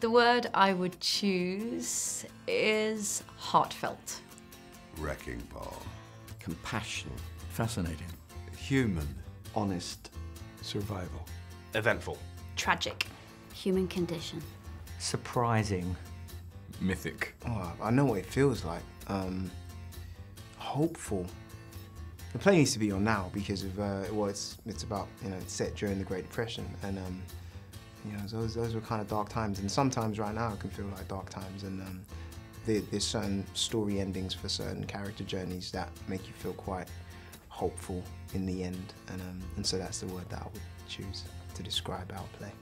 The word I would choose is heartfelt. Wrecking ball. Compassion. Fascinating. Human. Honest. Survival. Eventful. Tragic. Human condition. Surprising. Mythic. Oh, I know what it feels like. Hopeful. The play needs to be on now because of well, it's about, you know, it's set during the Great Depression, and you know, those were kind of dark times, and sometimes right now it can feel like dark times, and there's certain story endings for certain character journeys that make you feel quite hopeful in the end, and so that's the word that I would choose to describe our play.